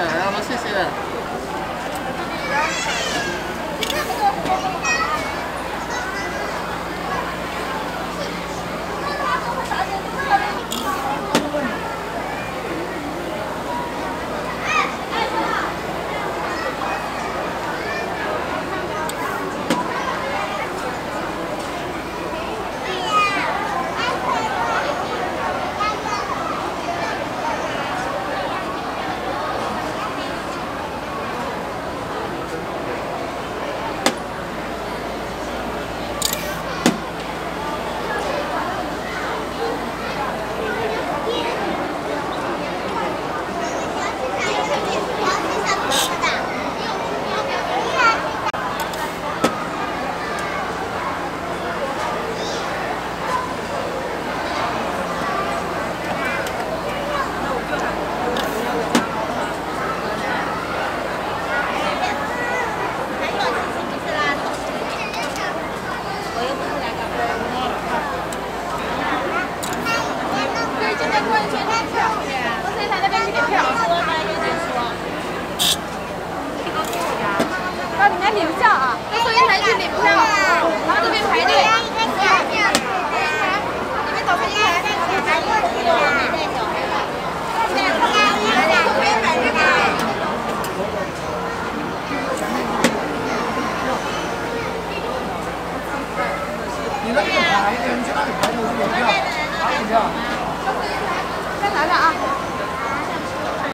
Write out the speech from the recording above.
谢，来我们谢谢。你去那里排队，我去买票，拿饮料。再来了啊！